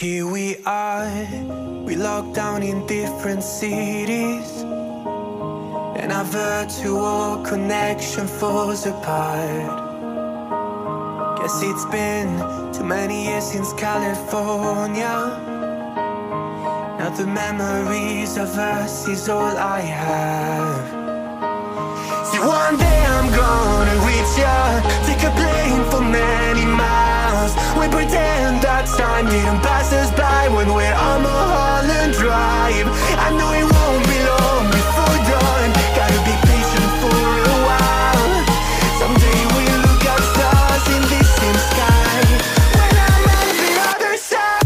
Here we are, we locked down in different cities, and our virtual connection falls apart. Guess it's been too many years since California. Now the memories of us is all I have. See, one day I'm gonna reach ya, take a plane for many miles. We pretend that time didn't pass us by when we're on Mulholland Drive. I know it won't be long before dawn, gotta be patient for a while. Someday we'll look at stars in this same sky when I'm on the other side.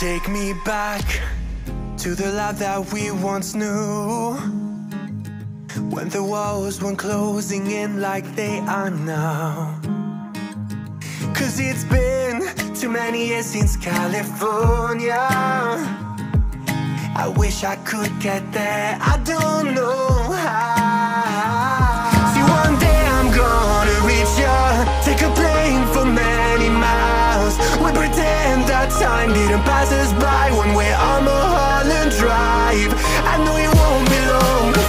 Take me back to the life that we once knew, when the walls weren't closing in like they are now. Cause it's been too many years since California. I wish I could get there, I don't know how. See, one day I'm gonna reach ya, take a plane for many miles. We pretend that time didn't pass us by when we're on Mulholland Drive. I know it won't be long.